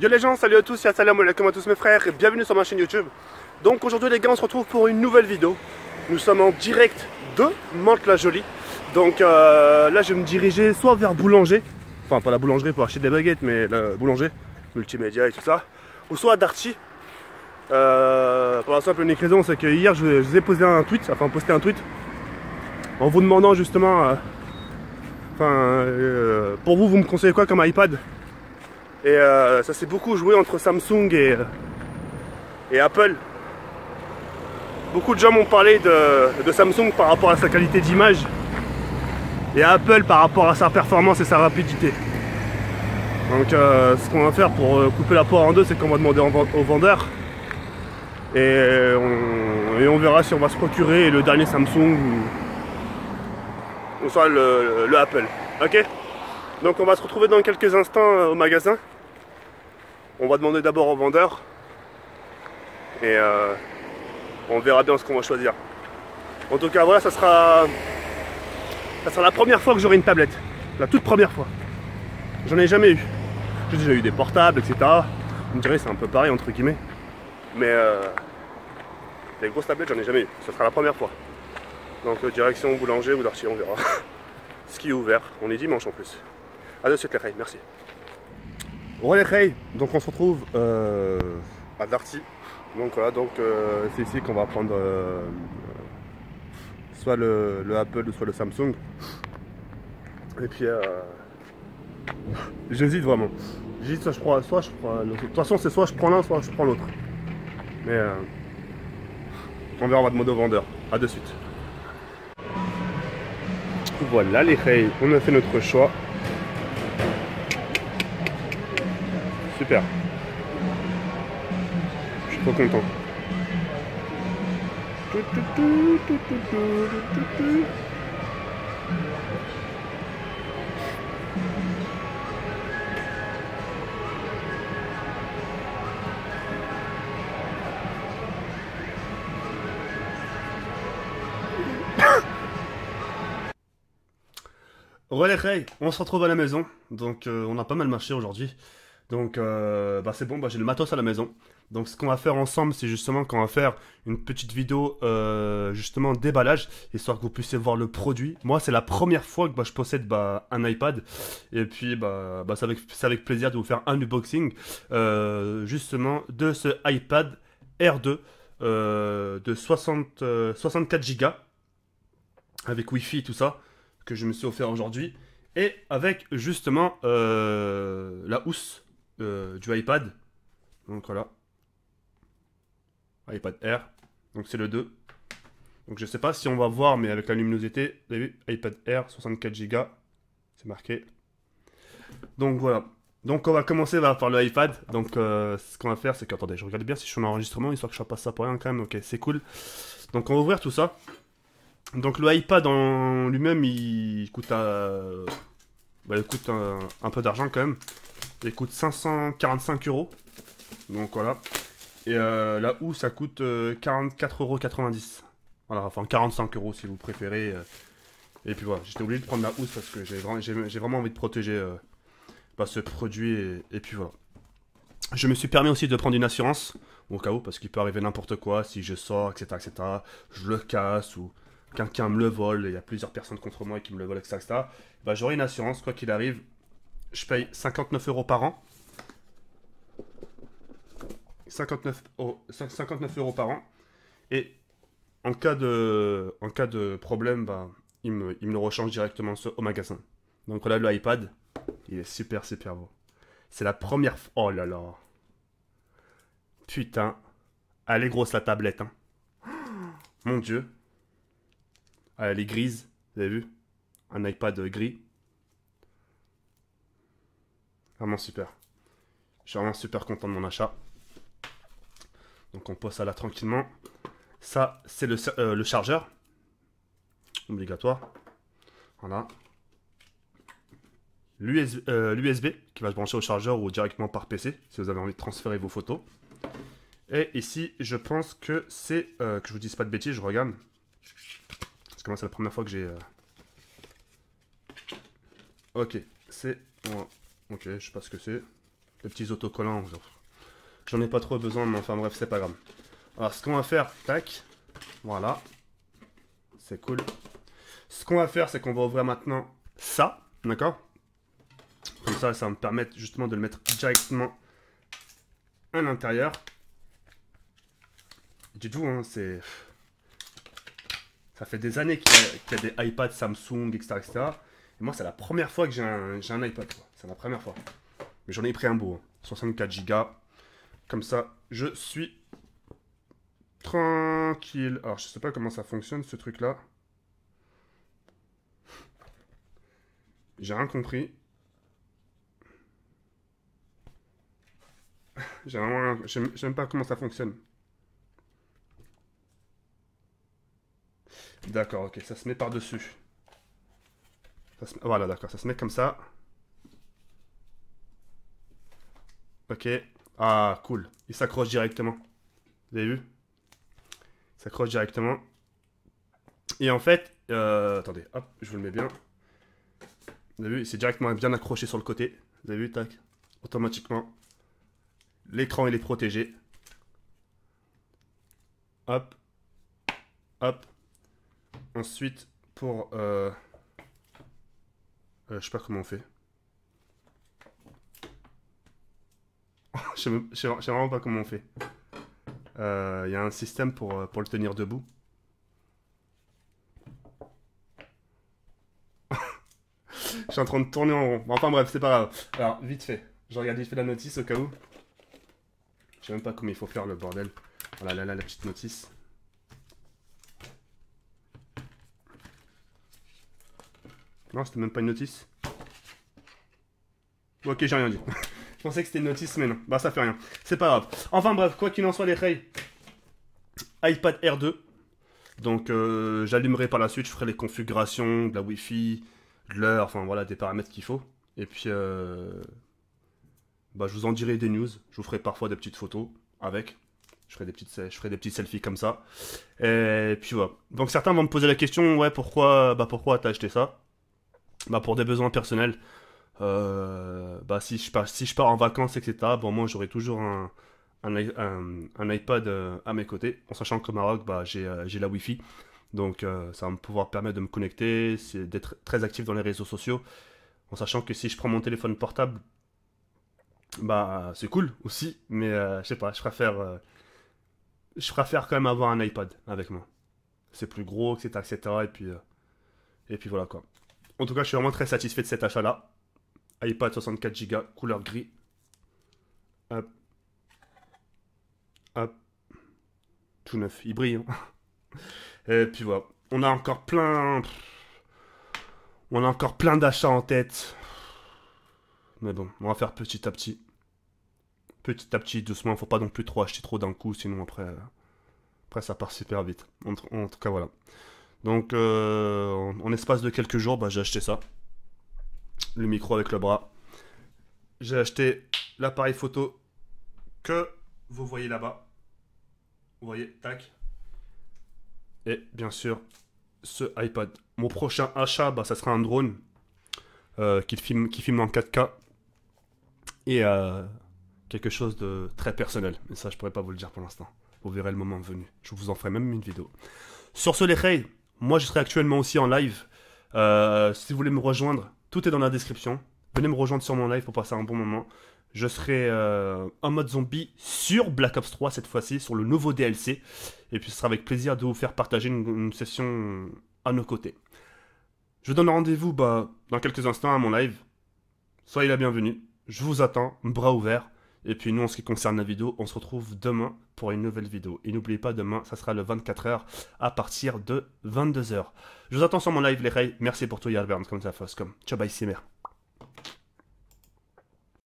Yo les gens, salut à tous et assalamu alaikum à tous mes frères et bienvenue sur ma chaîne YouTube. Donc aujourd'hui les gars, on se retrouve pour une nouvelle vidéo. Nous sommes en direct de Mantes-la-Jolie. Donc là je vais me diriger soit vers Boulanger, enfin pas la boulangerie pour acheter des baguettes mais le boulanger, multimédia et tout ça, ou soit à Darty. Pour la simple et unique raison c'est que hier je vous ai posté un tweet en vous demandant justement pour vous me conseillez quoi comme iPad. Et ça s'est beaucoup joué entre Samsung et Apple. Beaucoup de gens m'ont parlé de Samsung par rapport à sa qualité d'image et à Apple par rapport à sa performance et sa rapidité. Donc ce qu'on va faire pour couper la poire en deux, c'est qu'on va demander au vendeur et on verra si on va se procurer le dernier Samsung ou soit le Apple. Ok ? Donc on va se retrouver dans quelques instants au magasin. On va demander d'abord au vendeur et on verra bien ce qu'on va choisir. En tout cas voilà, ça sera la première fois que j'aurai une tablette. La toute première fois. J'en ai jamais eu. J'ai déjà eu des portables, etc. On dirait que c'est un peu pareil entre guillemets. Mais des grosses tablettes, j'en ai jamais eu. Ça sera la première fois. Donc direction Boulanger ou Darty, on verra. Ce qui est ouvert, on est dimanche en plus. A de suite les frères, merci. Ouais les frères, donc on se retrouve à Darty. Donc voilà, donc c'est ici qu'on va prendre soit le Apple ou soit le Samsung. Et puis j'hésite vraiment. J'hésite, soit je prends l'autre. De toute façon c'est soit je prends l'un, soit je prends l'autre. Mais on verra, on va demander au vendeur. A de suite. Voilà les frères, on a fait notre choix. Super. Je suis trop content. Ouais les frères, on se retrouve à la maison. Donc on a pas mal marché aujourd'hui. Donc c'est bon, j'ai le matos à la maison. Donc ce qu'on va faire ensemble, c'est justement qu'on va faire une petite vidéo justement déballage, histoire que vous puissiez voir le produit. Moi c'est la première fois que je possède un iPad. Et puis c'est avec plaisir de vous faire un unboxing justement de ce iPad Air 2 de 64 Go avec Wi-Fi et tout ça, que je me suis offert aujourd'hui. Et avec justement la housse du iPad. Donc voilà, iPad Air, donc c'est le 2. Donc je sais pas si on va voir, mais avec la luminosité, vous avez vu, iPad Air 64 Go, c'est marqué. Donc voilà, donc on va commencer par le iPad. Donc ce qu'on va faire, c'est que, attendez, je regarde bien si je suis en enregistrement, histoire que je ne passe ça pour rien quand même. Ok, c'est cool. Donc on va ouvrir tout ça. Donc le iPad en lui-même, il coûte un peu d'argent quand même. Il coûte 545 €. Donc voilà. Et la housse, ça coûte 44,90 €. Voilà, enfin 45 € si vous préférez. Et puis voilà, j'étais obligé de prendre la housse parce que j'ai vraiment envie de protéger ce produit. Et puis voilà. Je me suis permis aussi de prendre une assurance au cas où, parce qu'il peut arriver n'importe quoi si je sors, etc., etc. Je le casse ou quelqu'un me le vole, il y a plusieurs personnes contre moi qui me le volent, etc. J'aurai une assurance, quoi qu'il arrive. Je paye 59 € par an. 59 € par an. Et en cas de problème, il me le rechange directement au magasin. Donc là, le iPad, il est super, super beau. C'est la première fois. Oh là là. Putain. Elle est grosse la tablette, hein. Mon Dieu. Elle est grise, vous avez vu? Un iPad gris. Vraiment super. Je suis vraiment super content de mon achat. Donc on pose ça là tranquillement. Ça, c'est le chargeur. Obligatoire. Voilà. L'USB qui va se brancher au chargeur ou directement par PC si vous avez envie de transférer vos photos. Et ici, je pense que c'est... que je vous dise pas de bêtises, je regarde. Parce que moi, c'est la première fois que j'ai... Ok, c'est... Ok, je sais pas ce que c'est. Les petits autocollants, j'en ai pas trop besoin, mais enfin bref, c'est pas grave. Alors ce qu'on va faire, tac, voilà, c'est cool. Ce qu'on va faire, c'est qu'on va ouvrir maintenant ça, d'accord? Comme ça, ça va me permettre justement de le mettre directement à l'intérieur. Du tout, hein, c'est... Ça fait des années qu'il y a des iPads Samsung, etc. Et moi, c'est la première fois que j'ai un iPad, c'est la première fois. Mais j'en ai pris un beau, hein, 64 Go. Comme ça, je suis tranquille. Alors, je sais pas comment ça fonctionne, ce truc-là. J'ai rien compris. J'ai vraiment... Je sais même pas comment ça fonctionne. D'accord, ok, ça se met par-dessus. Voilà, d'accord, ça se met comme ça. Ok. Ah, cool. Il s'accroche directement. Vous avez vu? Il s'accroche directement. Et en fait... attendez, hop, je vous le mets bien. Vous avez vu? C'est directement bien accroché sur le côté. Vous avez vu? Tac. Automatiquement. L'écran, il est protégé. Hop. Hop. Ensuite, pour... je sais pas comment on fait. Je sais vraiment pas comment on fait. Il y a un système pour le tenir debout. Je suis en train de tourner en rond. Enfin bref, c'est pas grave. Alors, vite fait. Je regarde vite fait la notice au cas où. Je sais même pas comment il faut faire le bordel. Voilà, là, la petite notice. Non, c'était même pas une notice. Ok, j'ai rien dit. Je pensais que c'était une notice, mais non. Bah, ça fait rien. C'est pas grave. Enfin, bref, quoi qu'il en soit, les rails. iPad Air 2. Donc, j'allumerai par la suite. Je ferai les configurations, de la Wi-Fi, de l'heure, enfin voilà, des paramètres qu'il faut. Et puis, bah, je vous en dirai des news. Je vous ferai parfois des petites photos avec. Je ferai des petites selfies comme ça. Et puis, voilà. Donc, certains vont me poser la question, ouais, pourquoi t'as acheté ça? Bah, pour des besoins personnels. Bah, si je pars en vacances, etc., bon, moi j'aurai toujours un iPad à mes côtés, en sachant qu'au Maroc, bah, j'ai la Wi-Fi, donc ça va me pouvoir permettre de me connecter, d'être très actif dans les réseaux sociaux, en sachant que si je prends mon téléphone portable, bah c'est cool aussi, mais je sais pas, je préfère quand même avoir un iPad avec moi, c'est plus gros, etc., etc., et puis voilà quoi. En tout cas, je suis vraiment très satisfait de cet achat là. iPad 64 Go, couleur gris. Hop. Hop. Tout neuf. Il brille. Hein. Et puis voilà. On a encore plein... On a encore plein d'achats en tête. Mais bon, on va faire petit à petit. Petit à petit, doucement. Faut pas non plus trop acheter trop d'un coup, sinon après ça part super vite. En tout cas, voilà. Donc, en espace de quelques jours, bah, j'ai acheté ça. Le micro avec le bras. J'ai acheté l'appareil photo que vous voyez là-bas. Vous voyez, tac. Et bien sûr, ce iPad. Mon prochain achat, bah, ça sera un drone qui filme en 4K. Et quelque chose de très personnel. Mais ça, je pourrais pas vous le dire pour l'instant. Vous verrez le moment venu. Je vous en ferai même une vidéo. Sur ce, les rails, moi, je serai actuellement aussi en live. Si vous voulez me rejoindre, tout est dans la description. Venez me rejoindre sur mon live pour passer un bon moment. Je serai en mode zombie sur Black Ops 3 cette fois-ci, sur le nouveau DLC. Et puis ce sera avec plaisir de vous faire partager une session à nos côtés. Je vous donne rendez-vous dans quelques instants à mon live. Soyez la bienvenue. Je vous attends, bras ouverts. Et puis nous, en ce qui concerne la vidéo, on se retrouve demain pour une nouvelle vidéo. Et n'oubliez pas, demain, ça sera le 24 h à partir de 22 h. Je vous attends sur mon live, les rails. Merci pour tout, Yarbern, comme ça, Foscom. Ciao, bye, Simer.